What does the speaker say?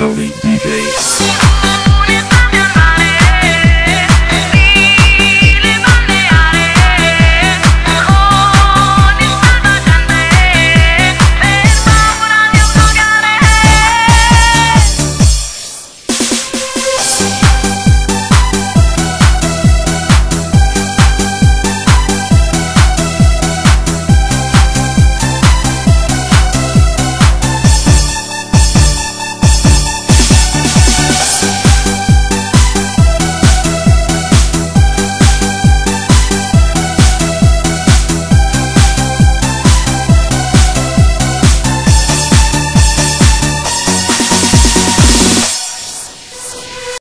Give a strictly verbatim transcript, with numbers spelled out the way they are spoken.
Zombie D J.